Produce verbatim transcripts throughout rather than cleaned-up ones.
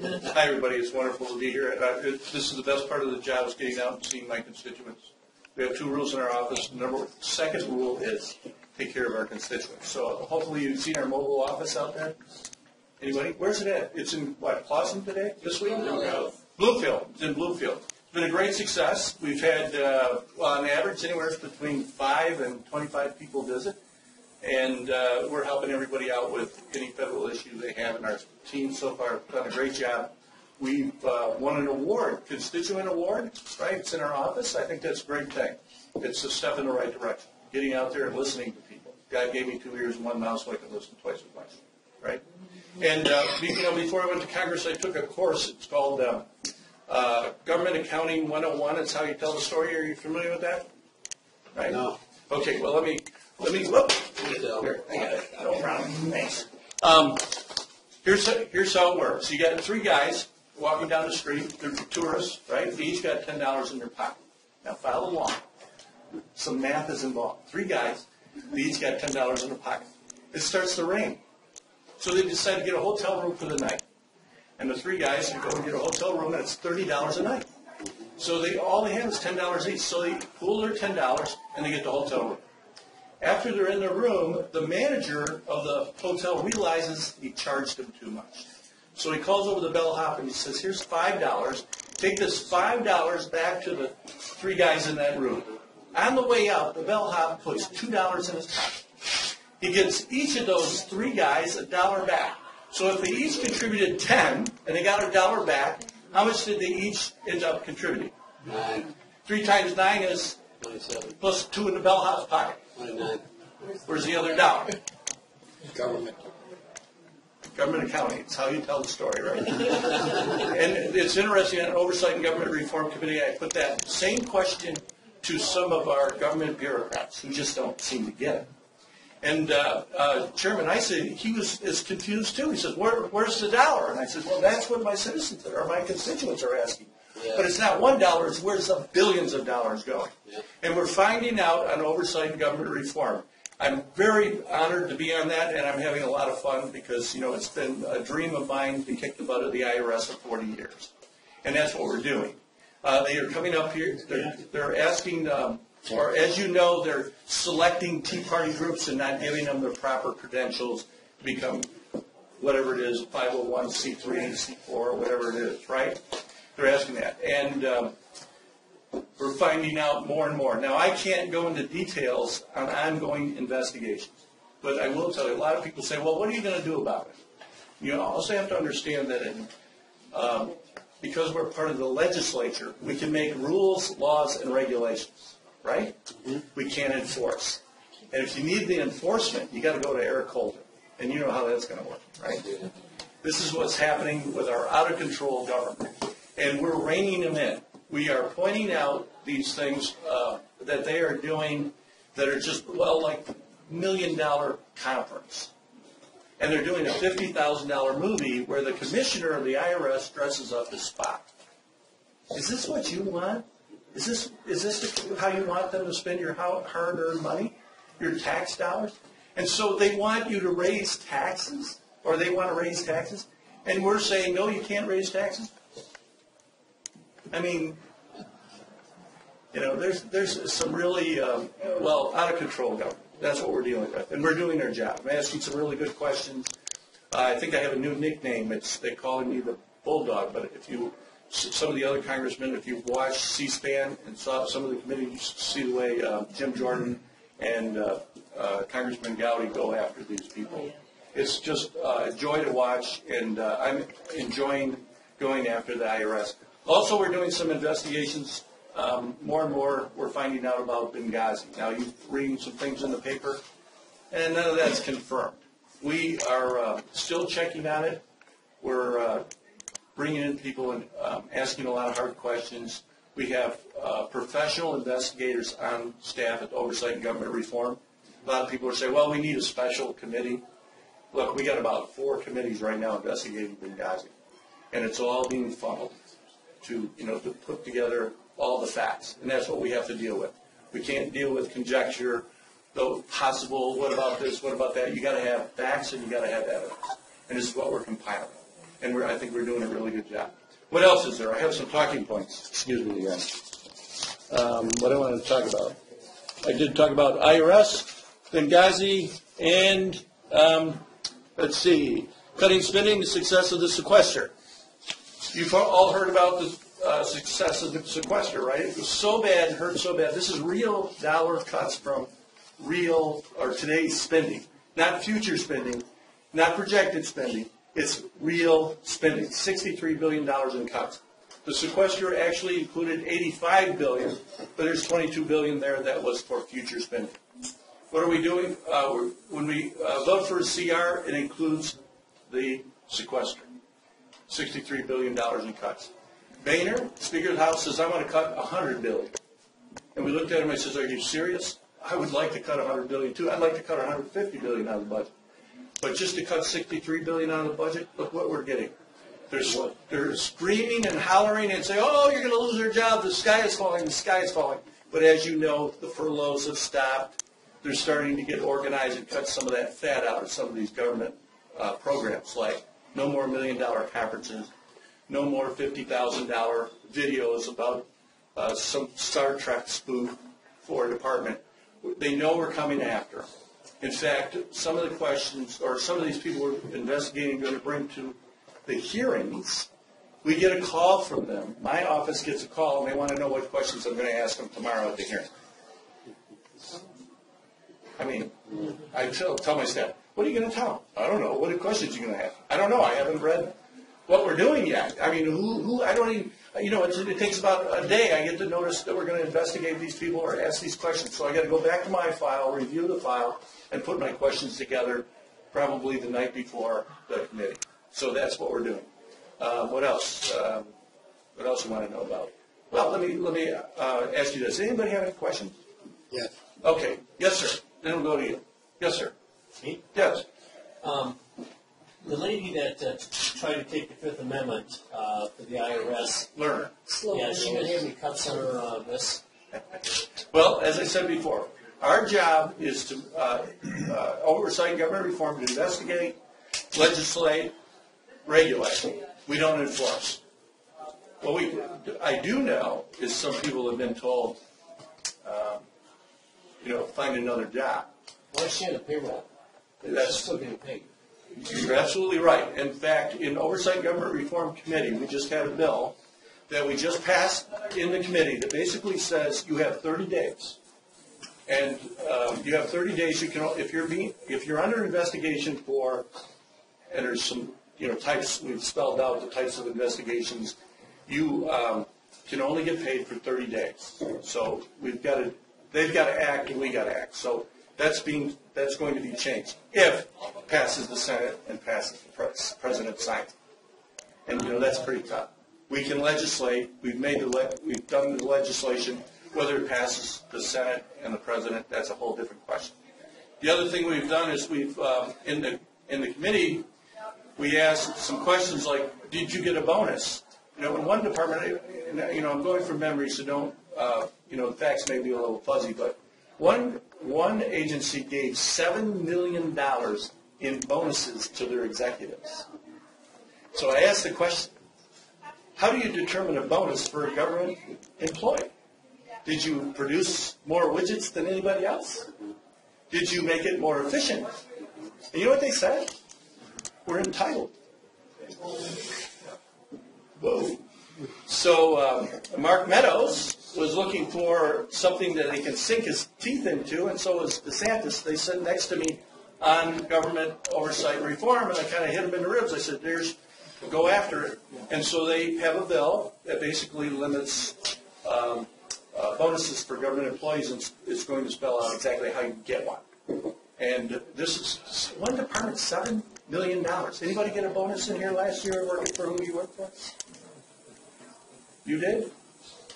Hi, everybody. It's wonderful to be here. Uh, it, this is the best part of the job, is getting out and seeing my constituents. We have two rules in our office. Number second rule is take care of our constituents. So hopefully you've seen our mobile office out there. Anybody? Where's it at? It's in, what, Plauson today? This week? Bluefield. Bluefield. It's in Bluefield. It's been a great success. We've had, uh, on average, anywhere between five and twenty-five people visit. And uh, we're helping everybody out with any federal issue they have, and our team so far have done a great job. We've uh, won an award, constituent award, right? It's in our office. I think that's a great thing. It's a step in the right direction, getting out there and listening to people. God gave me two ears and one mouth so I could listen twice as much, right? And uh, you know, before I went to Congress, I took a course. It's called uh, uh, Government Accounting one oh one. It's how you tell the story. Are you familiar with that? Right? No. Okay, well, let me... Let me look. Here, I got it. No problem. Thanks. Um, here's, here's how it works. You got three guys walking down the street. They're tourists, right? They each got ten dollars in their pocket. Now, follow along. Some math is involved. Three guys. They each got ten dollars in their pocket. It starts to rain. So they decide to get a hotel room for the night. And the three guys go and get a hotel room, and it's thirty dollars a night. So they all they have is ten dollars each. So they pool their ten dollars, and they get the hotel room. After they're in the room, the manager of the hotel realizes he charged them too much. So he calls over the bellhop and he says, here's five dollars. Take this five dollars back to the three guys in that room. On the way out, the bellhop puts two dollars in his pocket. He gives each of those three guys a dollar back. So if they each contributed ten and they got a dollar back, how much did they each end up contributing? Nine. Three times nine is twenty-seven. Plus two in the bellhop's pocket. Where's the other dollar? Government. Government accounting. It's how you tell the story, right? And it's interesting, on Oversight and Government Reform Committee, I put that same question to some of our government bureaucrats who just don't seem to get it. And uh, uh, Chairman Issa, he was is confused too. He says, Where, where's the dollar? And I said, well, that's what my citizens are, or my constituents are asking. Yeah. But it's not one dollar, it's where's the billions of dollars going. Yeah. And we're finding out on Oversight and Government Reform. I'm very honored to be on that, and I'm having a lot of fun because, you know, it's been a dream of mine to kick the butt of the I R S for forty years. And that's what we're doing. Uh, they are coming up here, they're, they're asking, um, or as you know, they're selecting Tea Party groups and not giving them the proper credentials to become whatever it is, five oh one C three, C four, whatever it is, right? They're asking that, and um, we're finding out more and more. Now, I can't go into details on ongoing investigations, but I will tell you, a lot of people say, well, what are you going to do about it? You know, also have to understand that in, um, because we're part of the legislature, we can make rules, laws, and regulations, right? Mm-hmm. We can't enforce. And if you need the enforcement, you got to go to Eric Holder, and you know how that's going to work, right? Yeah. This is what's happening with our out-of-control government. And we're reining them in. We are pointing out these things uh, that they are doing that are just, well, like million-dollar conference. And they're doing a fifty thousand dollar movie where the commissioner of the I R S dresses up as Spock. Is this what you want? Is this is this the, how you want them to spend your hard-earned money, your tax dollars? And so they want you to raise taxes, or they want to raise taxes, and we're saying, no, you can't raise taxes. I mean, you know, there's there's some really, um, well, out of control government. That's what we're dealing with. And we're doing our job. I'm asking some really good questions. Uh, I think I have a new nickname. It's They call me the Bulldog. But if you, some of the other congressmen, if you've watched C SPAN and saw some of the committees, you see the way uh, Jim Jordan and uh, uh, Congressman Gowdy go after these people. It's just uh, a joy to watch, and uh, I'm enjoying going after the I R S. Also, we're doing some investigations. Um, more and more, we're finding out about Benghazi. Now, you're reading some things in the paper, and none of that's confirmed. We are uh, still checking on it. We're uh, bringing in people and um, asking a lot of hard questions. We have uh, professional investigators on staff at Oversight and Government Reform. A lot of people are saying, well, we need a special committee. Look, we got about four committees right now investigating Benghazi, and it's all being funneled to, you know, to put together all the facts, and that's what we have to deal with. We can't deal with conjecture, though possible, what about this, what about that. You got to have facts and you got to have evidence, and this is what we're compiling. and we're, I think we're doing a really good job. What else is there? I have some talking points. Excuse me again. Um, what I wanted to talk about. I did talk about I R S, Benghazi, and um, let's see, cutting spending, the success of the sequester. You've all heard about the uh, success of the sequester, right? It was so bad, hurt so bad. This is real dollar cuts from real or today's spending, not future spending, not projected spending. It's real spending, sixty-three billion dollars in cuts. The sequester actually included eighty-five billion dollars, but there's twenty-two billion dollars there that was for future spending. What are we doing? Uh, when we uh, vote for a C R, it includes the sequester, sixty-three billion dollars in cuts. Boehner, Speaker of the House, says, I want to cut one hundred billion dollars. And we looked at him and I says, are you serious? I would like to cut one hundred billion dollars too. I'd like to cut one hundred fifty billion dollars out of the budget. But just to cut sixty-three billion dollars out of the budget, look what we're getting. There's, they're screaming and hollering and saying, oh, you're going to lose your job. The sky is falling. The sky is falling. But as you know, the furloughs have stopped. They're starting to get organized and cut some of that fat out of some of these government uh, programs, like no more million dollar conferences, no more fifty thousand dollar videos about uh, some Star Trek spoof for a department. They know we're coming after them. In fact, some of the questions, or some of these people we're investigating are going to bring to the hearings, we get a call from them. My office gets a call, and they want to know what questions I'm going to ask them tomorrow at the hearing. I mean, I tell, tell my staff, what are you going to tell them? I don't know. What questions are you going to have? I don't know. I haven't read what we're doing yet. I mean, who, who I don't even, you know, it, it takes about a day. I get the notice that we're going to investigate these people or ask these questions. So I got to go back to my file, review the file, and put my questions together probably the night before the committee. So that's what we're doing. Um, what else? Um, what else do you want to know about? Well, let me let me uh, ask you this. Anybody have any questions? Yes. Okay. Yes, sir. Then we'll go to you. Yes, sir. Me? Yes. Um, the lady that uh, tried to take the Fifth Amendment uh, for the I R S. Lerner. Yeah, she didn't have any cuts on her uh, this. Well, as I said before, our job is to uh, uh, oversight government reform, to investigate, legislate, regulate. We don't enforce. What we, I do know is some people have been told, um, you know, find another job. Why should a payroll? That's still being paid. You're absolutely right. In fact, in Oversight Government Reform Committee, we just had a bill that we just passed in the committee that basically says you have thirty days. And um, you have thirty days. You can, if you're being, if you're under investigation for, and there's some, you know, types we've spelled out the types of investigations, you um, can only get paid for thirty days. So we've got to, they've got to act, and we got to act. So that's being, that's going to be changed if it passes the Senate and passes the pres, president signs. And you know that's pretty tough. We can legislate. We've made the, le we've done the legislation. Whether it passes the Senate and the President, that's a whole different question. The other thing we've done is we've, um, in the in the committee, we asked some questions like, did you get a bonus? You know, in one department, you know, I'm going from memory, so don't, uh, you know, the facts may be a little fuzzy, but one, one agency gave seven million dollars in bonuses to their executives. So I asked the question, how do you determine a bonus for a government employee? Did you produce more widgets than anybody else? Did you make it more efficient? And you know what they said? We're entitled. Whoa. So um, Mark Meadows was looking for something that he can sink his teeth into, and so was DeSantis. They sat next to me on government oversight reform, and I kind of hit him in the ribs. I said, "There's, go after it." And so they have a bill that basically limits um, Uh, bonuses for government employees, and it's going to spell out exactly how you get one. And this is one department, seven million dollars. Anybody get a bonus in here last year working for who you worked for? You did?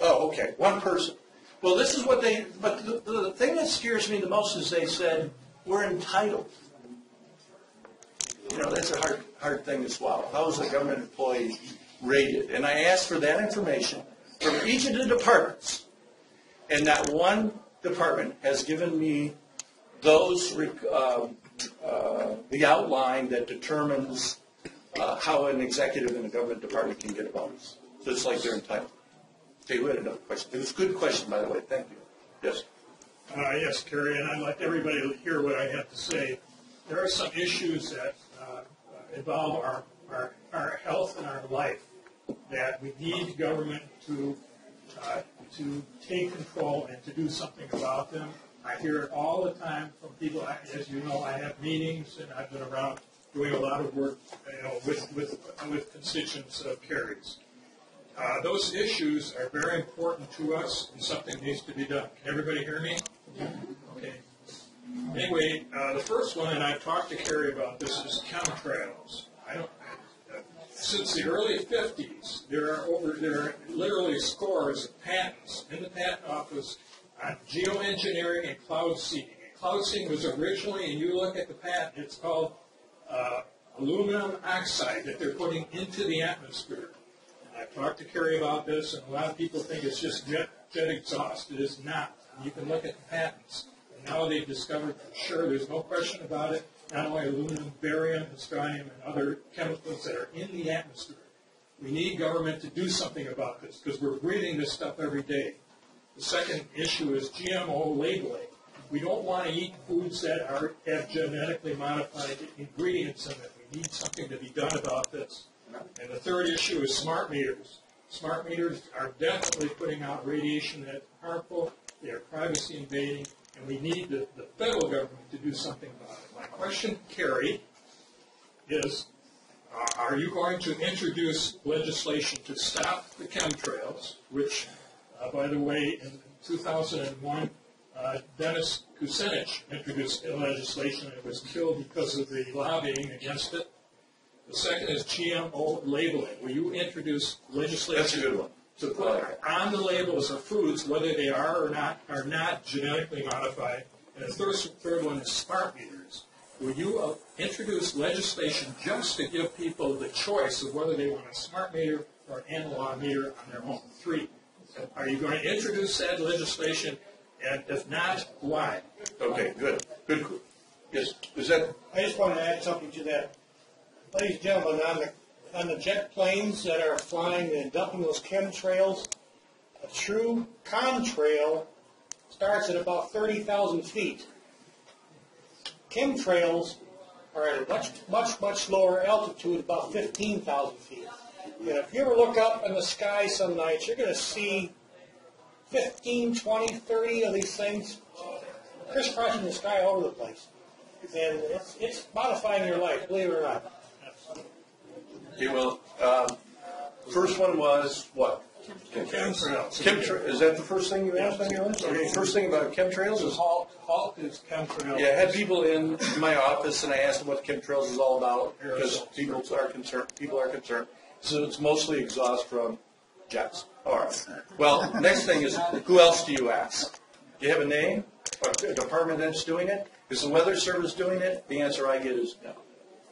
Oh, okay. One person. Well, this is what they, but the, the, the thing that scares me the most is they said, we're entitled. You know, that's a hard, hard thing to swallow. How is a government employee rated? And I asked for that information from each of the departments. And not one department has given me those, uh, uh, the outline that determines uh, how an executive in a government department can get a bonus. So it's like they're entitled. Okay, we had another question. It was a good question, by the way. Thank you. Yes. Uh, yes, Kerry, and I'd like everybody to hear what I have to say. There are some issues that uh, involve our, our, our health and our life that we need government to uh, to take control and to do something about them. I hear it all the time from people. I, as you know, I have meetings, and I've been around doing a lot of work, you know, with with with constituents of Kerry's. Uh, those issues are very important to us, and something needs to be done. Can everybody hear me? Okay. Anyway, uh, the first one, and I've talked to Kerry about this, is contrails. I don't. Uh, since the early fifties, there are over there are literally scores of patents in the patent office on geoengineering and cloud seeding. And cloud seeding was originally, and you look at the patent, it's called uh, aluminum oxide that they're putting into the atmosphere. I've talked to Kerry about this, and a lot of people think it's just jet, jet exhaust. It is not. You can look at the patents. And now they've discovered, sure, there's no question about it, not only aluminum, barium, strontium, and other chemicals that are in the atmosphere. We need government to do something about this, because we're breathing this stuff every day. The second issue is G M O labeling. We don't want to eat foods that are, have genetically modified ingredients in them. We need something to be done about this. And the third issue is smart meters. Smart meters are definitely putting out radiation that's harmful. They are privacy invading, and we need the, the federal government to do something about it. My question, Kerry, is uh, are you going to introduce legislation to stop the chemtrails, which, uh, by the way, in two thousand one, uh, Dennis Kucinich introduced legislation and was killed because of the lobbying against it? The second is G M O labeling. Will you introduce legislation to put on the labels of foods, whether they are or not, are not genetically modified? And the third, third one is smart meters. Will you uh, introduce legislation just to give people the choice of whether they want a smart meter or an analog meter on their home? Three. Are you going to introduce that legislation? And if not, why? Okay, good. Good. Yes. Is that? I just want to add something to that. Ladies and gentlemen, on the, on the jet planes that are flying and dumping those chemtrails, a true contrail starts at about thirty thousand feet. Chemtrails are at a much, much, much lower altitude, about fifteen thousand feet. And if you ever look up in the sky some nights, you're going to see fifteen, twenty, thirty of these things crisscrossing the sky all over the place. And it's, it's modifying your life, believe it or not. Okay, well, um, first one was what? Chemtrails. Chemtrails. Is that the first thing you asked on your list? Okay. First thing about chemtrails is halt. Halt is chemtrails. Yeah, I had people in my office, and I asked them what chemtrails is all about because people are concerned. People are concerned. So it's mostly exhaust from jets. All right. Well, next thing is who else do you ask? Do you have a name? A department that's doing it? Is the Weather Service doing it? The answer I get is no.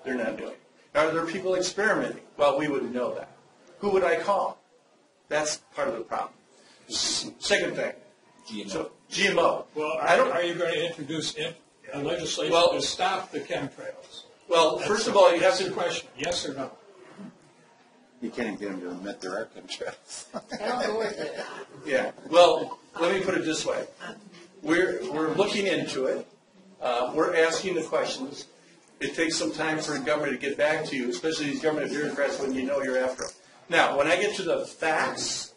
They're not doing it. Are there people experimenting? Well, we wouldn't know that. Who would I call? That's part of the problem. Second thing. G M O. So, G M O. Well, are, I don't, are you going to introduce in, uh, legislation well, to stop the chemtrails? Well, that's first of all, you have to question. Yes or no? You can't even get them to admit there are chemtrails. I don't know what they are. Yeah. Well, let me put it this way. We're, we're looking into it. Uh, we're asking the questions. It takes some time for the government to get back to you, especially these government bureaucrats when you know you're after them. Now, when I get to the facts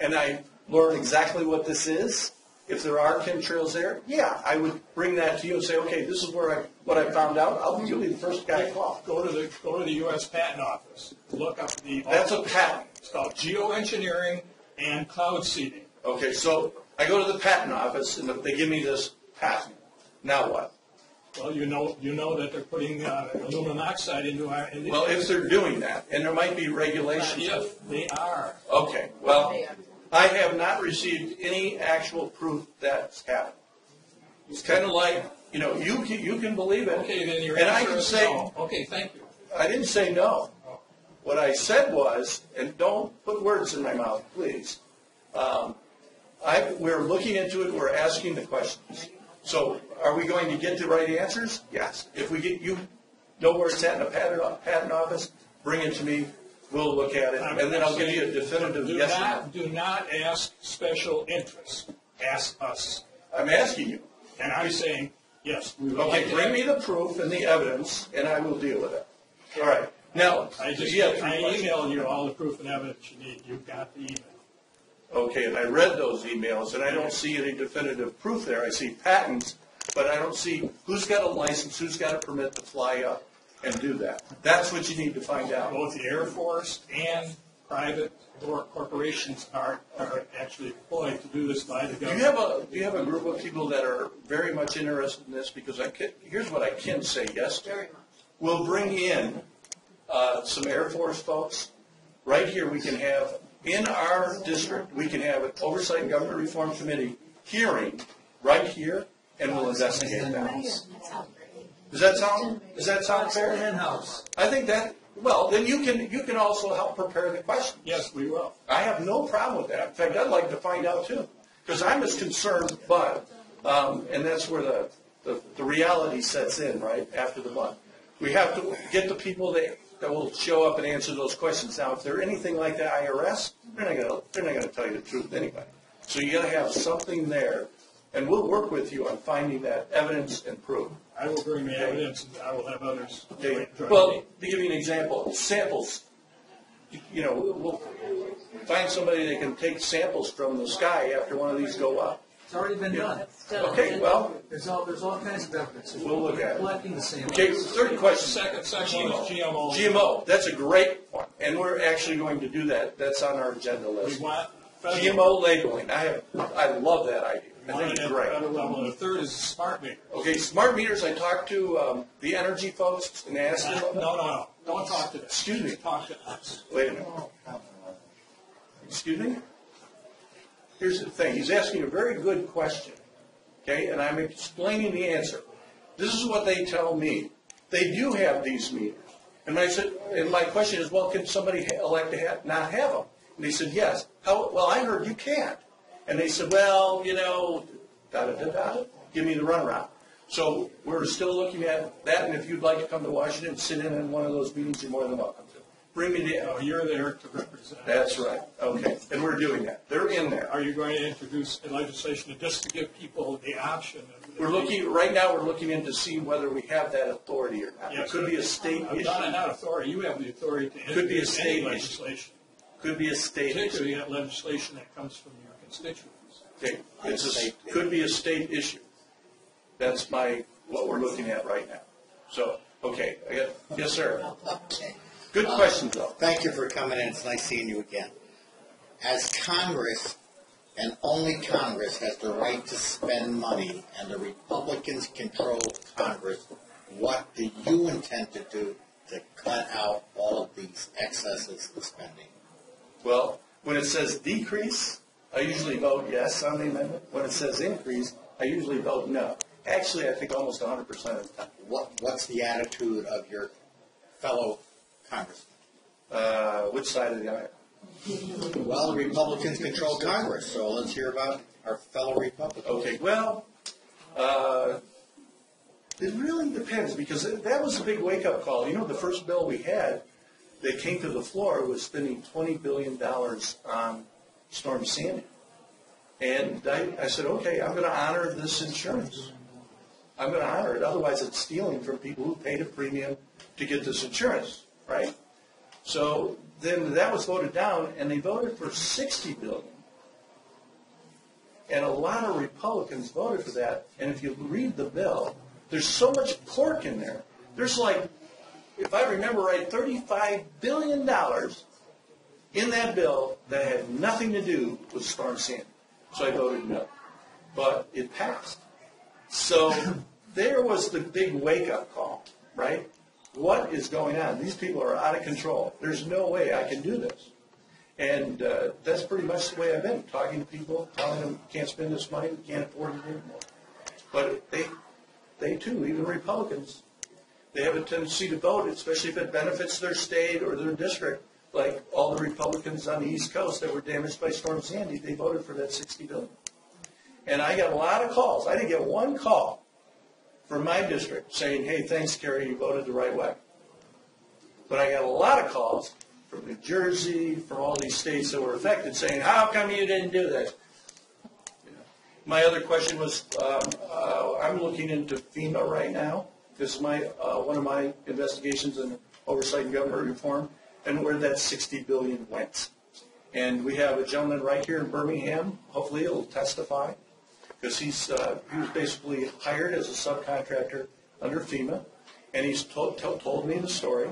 and I learn exactly what this is, if there are chemtrails there, yeah, I would bring that to you and say, okay, this is where I what I found out. I'll be really the first guy to call. Go to the go to the U S Patent Office. Look up the That's office. A patent. It's called geoengineering and cloud seeding. Okay, so I go to the patent office and they give me this patent. Now what? Well, you know, you know that they're putting uh, aluminum oxide into our. Into well, if they're doing that, and there might be regulations. If they are. Okay. Well, I have not received any actual proof that's happened. It's kind of like, you know, you can, you can believe it. Okay, then you're. And I can say. No. Okay, thank you. I didn't say no. Oh. What I said was, and don't put words in my mouth, please. Um, I we're looking into it. We're asking the questions. So are we going to get the right answers? Yes. If we get you know where it's at in a patent office, bring it to me, we'll look at it, I'm and then I'll give you a definitive do yes not, or no. Do not ask special interests. Ask us. I'm asking you. And I'm saying, yes. We will okay, like bring that. me the proof and the evidence, and I will deal with it. All right. Now, I, just, yeah, I emailed you all the proof and evidence you need. You've got the email. Okay, and I read those emails, and I don't see any definitive proof there. I see patents, but I don't see who's got a license, who's got a permit to fly up and do that. That's what you need to find out. Both the Air Force and private corporations are, are actually employed to do this by the government. Do you have a, do you have a group of people that are very much interested in this? Because I could, here's what I can say yes to. We'll bring in uh, some Air Force folks. Right here we can have, in our district, we can have an Oversight and Government Reform Committee hearing right here, and we'll investigate that. Does that sound? Does that sound fair? In-house. I think that. Well, then you can you can also help prepare the questions. Yes, we will. I have no problem with that. In fact, I'd like to find out too, because I'm as concerned. But um, and that's where the, the the reality sets in right after the month. We have to get the people that that will show up and answer those questions. Now, if they're anything like the I R S, they're not gonna they're not gonna tell you the truth anyway. So you gotta have something there. And we'll work with you on finding that evidence and proof. I will bring the okay. evidence, and I will have others. Okay. Well, to give you an example, samples. You know, we'll find somebody that can take samples from the sky after one of these go up. It's already been yeah. done. Okay, well. There's all, there's all kinds of evidence. We'll look at it. Collecting the samples. Okay, third question. Second section is G M O. G M O. That's a great one. And we're actually going to do that. That's on our agenda list. We want G M O labeling. I have, I love that idea. I think it's great. The third is smart meters. Okay, smart meters. I talked to um, the energy folks and asked them. No, no, no. Don't talk to them. Excuse me. Talk to us. Wait a minute. Excuse me? Here's the thing. He's asking a very good question, okay, and I'm explaining the answer. This is what they tell me. They do have these meters. And I said, and my question is, well, can somebody elect to have, not have them? And they said, yes. How, well, I heard you can't. And they said, well, you know, da-da-da-da, give me the runaround. So we're still looking at that, and if you'd like to come to Washington and sit in on one of those meetings, you're more than welcome to. Bring me the... Oh, you're there to represent. That's right. Okay. And we're doing that. They're in there. Are you going to introduce legislation just to give people the option? Of we're looking... Right now, we're looking in to see whether we have that authority or not. Yes, it could be a state I'm issue. Not, not authority. You have the authority to introduce any legislation. Issue. Could be a state Particularly issue. Particularly legislation that comes from your constituents. Okay. It could be a state issue. That's my what we're looking at right now. So, okay. I got, yes, sir. Okay. Good um, question, though. Thank you for coming in. It's nice seeing you again. As Congress, and only Congress, has the right to spend money, and the Republicans control Congress, what do you intend to do to cut out all of these excesses in spending? Well, when it says decrease, I usually vote yes on the amendment. When it says increase, I usually vote no. Actually, I think almost one hundred percent of the time. What, what's the attitude of your fellow congressmen? Uh, which side of the aisle? Well, the Republicans control Congress, so let's hear about our fellow Republicans. Okay, well, uh, it really depends, because that was a big wake-up call. You know, the first bill we had that came to the floor was spending twenty billion dollars on Storm Sandy. And I, I said, okay, I'm going to honor this insurance. I'm going to honor it. Otherwise, it's stealing from people who paid a premium to get this insurance, right? So then that was voted down, and they voted for sixty billion dollars. And a lot of Republicans voted for that. And if you read the bill, there's so much pork in there. There's like, if I remember right, thirty-five billion dollars in that bill that had nothing to do with Storm Sandy. So I voted no. But it passed. So there was the big wake-up call, right? What is going on? These people are out of control. There's no way I can do this. And uh, that's pretty much the way I've been, talking to people, telling them we can't spend this money, we can't afford it anymore. But they, they too, even Republicans, they have a tendency to vote, especially if it benefits their state or their district, like all the Republicans on the East Coast that were damaged by Storm Sandy. They voted for that sixty billion dollars. And I got a lot of calls. I didn't get one call from my district saying, hey, thanks, Kerry, you voted the right way. But I got a lot of calls from New Jersey, from all these states that were affected, saying, how come you didn't do this? Yeah. My other question was, um, uh, I'm looking into FEMA right now. This is my, uh, one of my investigations in Oversight and Government Reform, and where that sixty billion dollars went. And we have a gentleman right here in Birmingham, hopefully he'll testify, because he's uh, he was basically hired as a subcontractor under FEMA, and he's to to told me the story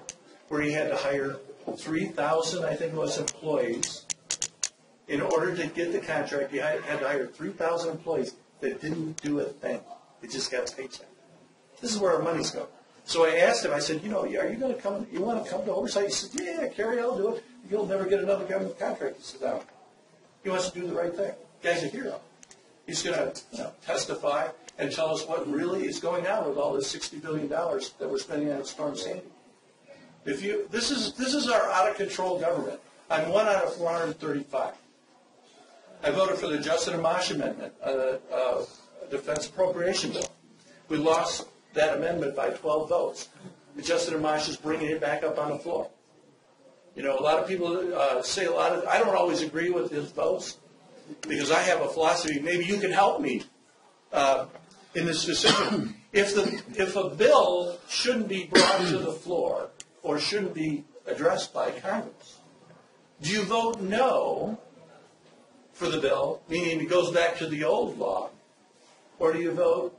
where he had to hire three thousand, I think it was, employees. In order to get the contract, he had to hire three thousand employees that didn't do a thing. They just got a paycheck. This is where our money's going. So I asked him, I said, you know, are you going to come, you want to come to oversight? He said, yeah, Kerry, I'll do it. You'll never get another government contract. He said, no. He wants to do the right thing. The guy's a hero. He's going to, you know, testify and tell us what really is going on with all this sixty billion dollars that we're spending on Storm Sandy. If you, this is, this is our out-of-control government. I'm one out of four hundred thirty-five. I voted for the Justin Amash Amendment, a uh, uh, Defense Appropriation Bill. We lost that amendment by twelve votes. Justin Amash is bringing it back up on the floor. You know, a lot of people uh, say a lot of, I don't always agree with his votes because I have a philosophy, maybe you can help me uh, in this decision. If, the, if a bill shouldn't be brought to the floor or shouldn't be addressed by Congress, do you vote no for the bill, meaning it goes back to the old law, or do you vote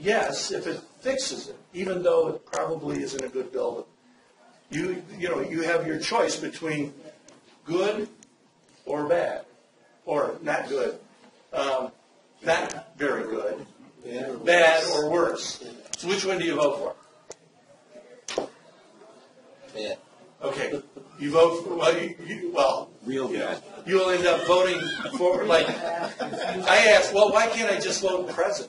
yes, if it fixes it, even though it probably isn't a good bill? You, you know, you have your choice between good or bad, or not good, um, not very good, bad or worse. So which one do you vote for? Bad. Okay. You vote for, well, you, you, well real bad. You know, you'll end up voting for, like, I asked, well, why can't I just vote present?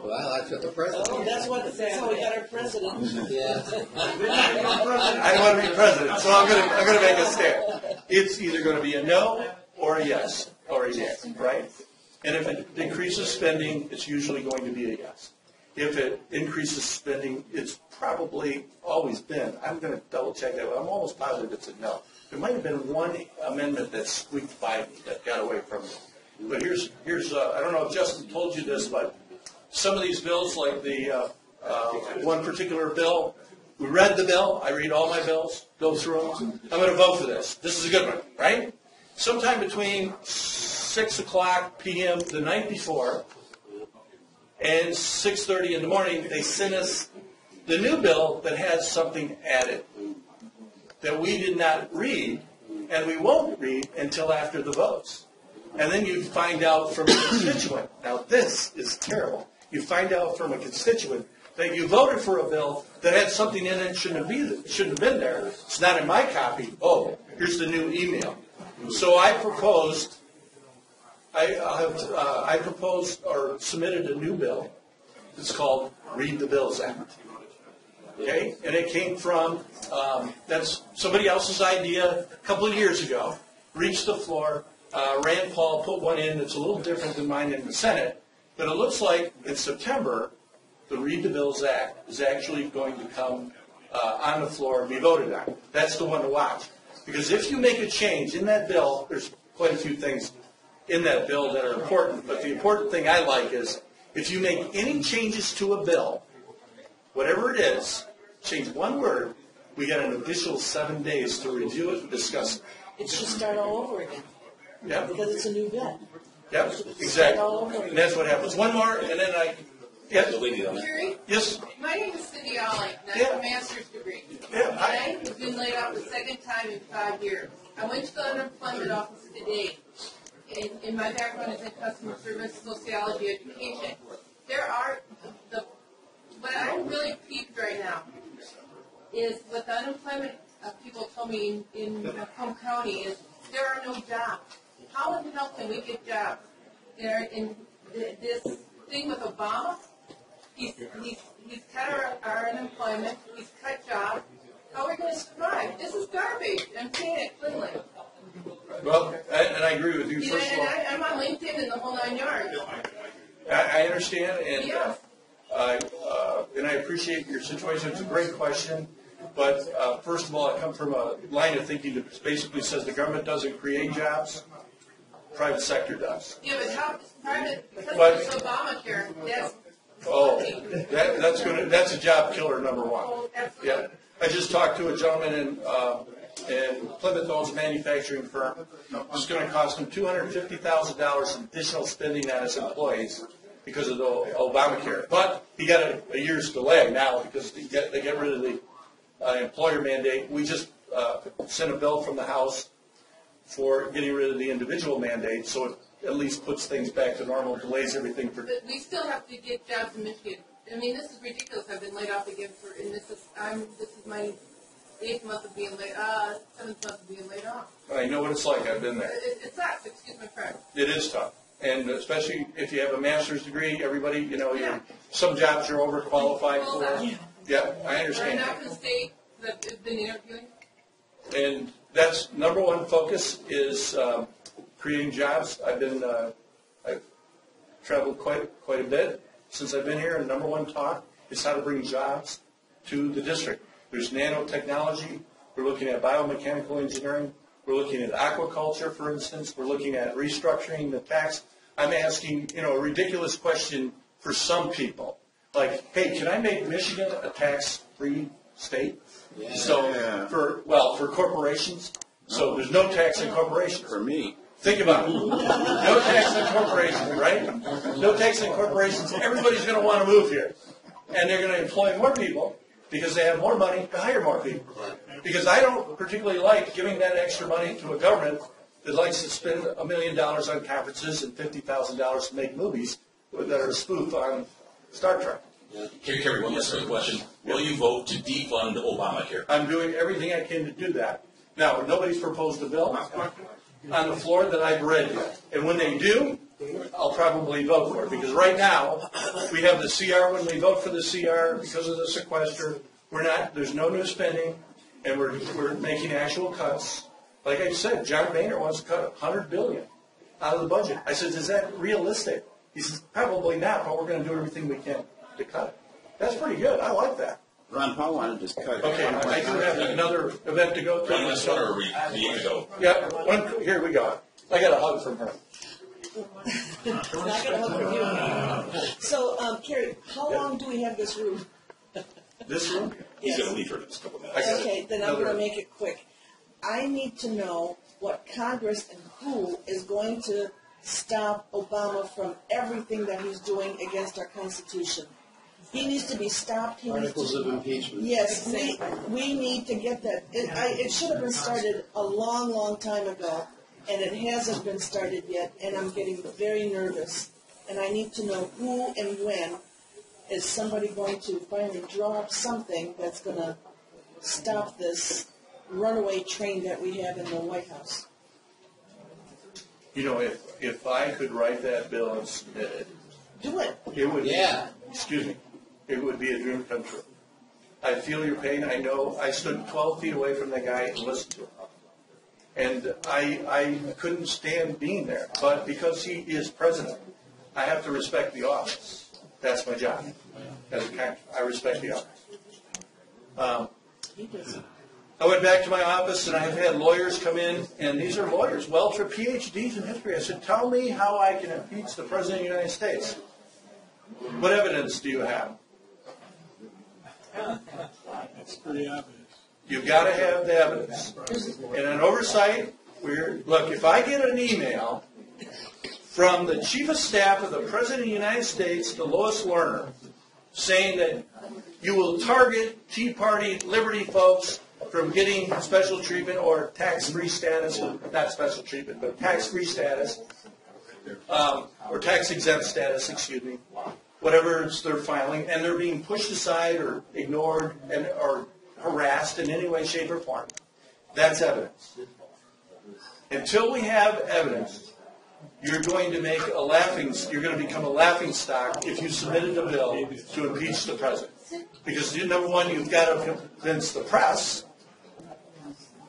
Well, I put the president. Oh, that's what it says. So we got our president. Yeah. I don't want to be president, so I'm going to I'm going to make a stand. It's either going to be a no or a yes or a yes, right? And if it decreases spending, it's usually going to be a yes. If it increases spending, it's probably always been. I'm going to double check that. I'm almost positive it's a no. There might have been one amendment that squeaked by me that got away from me. But here's here's uh, I don't know if Justin told you this, but some of these bills, like the uh, uh, one particular bill, we read the bill. I read all my bills, go through them. I'm going to vote for this. This is a good one, right? Sometime between six o'clock p m the night before and six thirty in the morning, they sent us the new bill that has something added that we did not read and we won't read until after the votes. And then you find out from a constituent. Now, this is terrible. You find out from a constituent that you voted for a bill that had something in it shouldn't have been, shouldn't have been there. It's not in my copy. Oh, here's the new email. So I proposed, I, uh, I proposed or submitted a new bill. It's called Read the Bills Act. Okay, and it came from um, that's somebody else's idea a couple of years ago. Reached the floor. Uh, Rand Paul put one in that's a little different than mine in the Senate, but it looks like in September, the Read the Bills Act is actually going to come uh, on the floor and be voted on. That's the one to watch. Because if you make a change in that bill, there's quite a few things in that bill that are important, but the important thing I like is if you make any changes to a bill, whatever it is, change one word, we get an additional seven days to review it and discuss it. It should start all over again. Yeah. Because it's a new bill. Yeah, exactly. And that's what happens. One more, and then I. Yeah. Yes. My name is Cindy Alley, and I have yeah. a master's degree. Yeah. I have been laid off the second time in five years. I went to the unemployment office today, and, and my background is in customer service, sociology, education. There are the what I'm really peeved right now is what the unemployment uh, people told me in, in uh, Home County is there are no jobs. How in the hell can we get jobs? There, in th this thing with Obama, he's he's he's cut our, our unemployment. He's cut jobs. How are we going to survive? This is garbage. I'm saying it clearly. Well, I, and I agree with you. Yeah, first of all, I, I'm on LinkedIn in the whole nine yards. I, I understand, and yeah. uh, uh, and I appreciate your situation. It's a great question. But uh, first of all, I come from a line of thinking that basically says the government doesn't create jobs, private sector does. Yeah, but how private? Because but, there's Obamacare. That's oh, that, that's gonna that's a job killer number one. Yeah, I just talked to a gentleman in uh, in Plymouth, owns a manufacturing firm. It's going to cost him two hundred fifty thousand dollars in additional spending on his employees because of the Obamacare. But he got a, a year's delay now because they get, they get rid of the Uh, employer mandate. We just uh, sent a bill from the House for getting rid of the individual mandate, so it at least puts things back to normal, delays everything. For but we still have to get jobs in Michigan. I mean, this is ridiculous. I've been laid off again for, and this is I'm this is my eighth month of being laid, uh, seventh month of being laid off. I know what it's like. I've been there. It, it's tough. Excuse my friend. It is tough, and especially if you have a master's degree, everybody, you know, yeah. You're, some jobs you're overqualified well, for. Yeah. Yeah, I understand. Are not the state that has been interviewing? And that's number one focus is um, creating jobs. I've been uh, I've traveled quite quite a bit since I've been here, and number one talk is how to bring jobs to the district. There's nanotechnology. We're looking at biomechanical engineering. We're looking at aquaculture, for instance. We're looking at restructuring the tax. I'm asking, you know, a ridiculous question for some people. Like, hey, can I make Michigan a tax-free state? Yeah. So for well for corporations, so there's no tax in corporations. For me, think about it. No tax in corporations, right? No tax in corporations. Everybody's going to want to move here, and they're going to employ more people because they have more money to hire more people. Because I don't particularly like giving that extra money to a government that likes to spend a million dollars on conferences and fifty thousand dollars to make movies that are spoofed on Star Trek. Yeah. Carrie, Carrie, one last question. Will you vote to defund Obamacare? I'm doing everything I can to do that. Now, nobody's proposed a bill on the floor that I've read yet. And when they do, I'll probably vote for it. Because right now, we have the C R. When we vote for the C R because of the sequester, we're not, there's no new spending, and we're, we're making actual cuts. Like I said, John Boehner wants to cut one hundred billion dollars out of the budget. I said, is that realistic? He says, probably not, but we're going to do everything we can to cut it. That's pretty good. I like that. Ron Paul wanted to cut it. Okay, I do have another event to go to. Ron, let's start we need to go. Yeah, one, here we go. I got a hug from her. So, um, Carrie, how long do we have this room? This room? He's yes. going to leave for just a couple minutes. Okay, then I'm going to make it quick. I need to know what Congress and who is going to stop Obama from everything that he's doing against our Constitution. He needs to be stopped. He Articles needs to, of impeachment. Yes, we, we need to get that. It, I, it should have been started a long, long time ago, and it hasn't been started yet, and I'm getting very nervous. And I need to know who and when is somebody going to finally draw up something that's going to stop this runaway train that we have in the White House. You know, if if I could write that bill and submit it, do it. It would. Yeah. Be, excuse me. It would be a dream come true. I feel your pain. I know. I stood twelve feet away from that guy and listened to him, and I I couldn't stand being there. But because he is president, I have to respect the office. That's my job. As a I respect the office. Um, he doesn't. I went back to my office, and I've had lawyers come in, and these are lawyers, Welch or P H Ds in history. I said, tell me how I can impeach the President of the United States. What evidence do you have? That's pretty obvious. You've got to have the evidence. And on oversight, we're, look, if I get an email from the Chief of Staff of the President of the United States to Lois Lerner saying that you will target Tea Party Liberty folks from getting special treatment or tax-free status, not special treatment, but tax-free status, um, or tax-exempt status, excuse me, whatever it's they're filing, and they're being pushed aside or ignored and or harassed in any way, shape, or form. That's evidence. Until we have evidence, you're going to make a laughing, you're going to become a laughingstock if you submitted a bill to impeach the president. Because, number one, you've got to convince the press.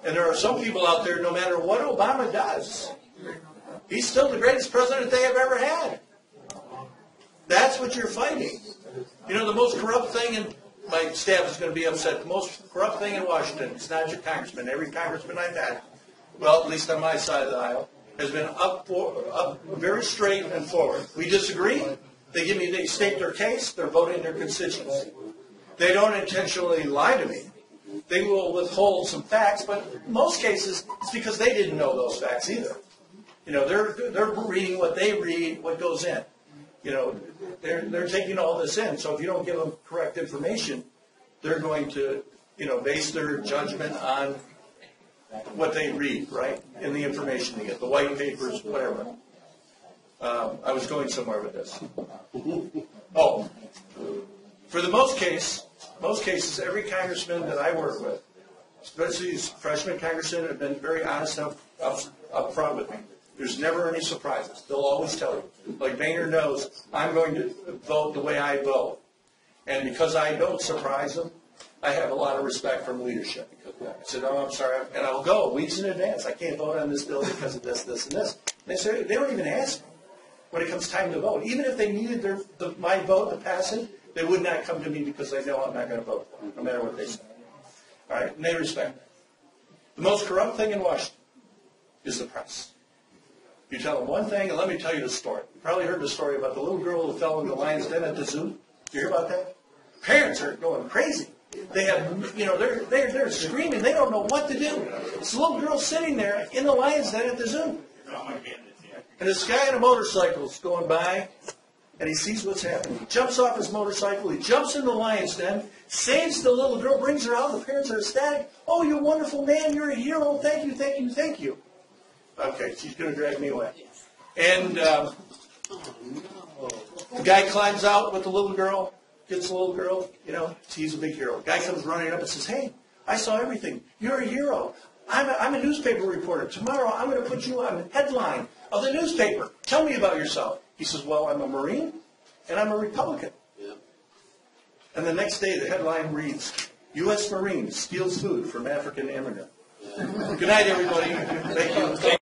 And there are some people out there, no matter what Obama does, he's still the greatest president they have ever had. That's what you're fighting. You know, the most corrupt thing in my staff is going to be upset. The most corrupt thing in Washington is not your congressman. Every congressman I've had, well, at least on my side of the aisle, has been up, for, up very straight and forward. We disagree. They give me, they state their case. They're voting their constituents. They don't intentionally lie to me. They will withhold some facts, but in most cases, it's because they didn't know those facts either. You know, they're they're reading what they read, what goes in. You know, they're they're taking all this in. So if you don't give them correct information, they're going to, you know, base their judgment on what they read, right? In the information they get, the white papers, whatever. Um, I was going somewhere with this. Oh, for the most case, most cases, every congressman that I work with, especially these freshman congressmen, have been very honest up, up, up front with me. There's never any surprises. They'll always tell you. Like Boehner knows, I'm going to vote the way I vote. And because I don't surprise them, I have a lot of respect from leadership. I said, oh, I'm sorry. And I'll go weeks in advance. I can't vote on this bill because of this, this, and this. And they say, they don't even ask me when it comes time to vote. Even if they needed their, the, my vote to pass it, they would not come to me because they know I'm not going to vote for them, no matter what they say. All right? And they respect me. The most corrupt thing in Washington is the press. You tell them one thing, and let me tell you the story. You probably heard the story about the little girl who fell in the lion's den at the zoo. Did you hear about that? Parents are going crazy. They have, you know, they're, they're, they're screaming. They don't know what to do. This little girl's sitting there in the lion's den at the zoo. And this guy on a motorcycle is going by, and he sees what's happening. He jumps off his motorcycle. He jumps in the lion's den, saves the little girl, brings her out. The parents are ecstatic. Oh, you're a wonderful man. You're a hero. Thank you, thank you, thank you. Okay, she's going to drag me away. And um, the guy climbs out with the little girl, gets the little girl, you know, he's a big hero. The guy comes running up and says, hey, I saw everything. You're a hero. I'm a, I'm a newspaper reporter. Tomorrow I'm going to put you on the headline of the newspaper. Tell me about yourself. He says, well, I'm a Marine and I'm a Republican. Yeah. And the next day the headline reads, U S Marine steals food from African immigrant. Good night, everybody. Thank you.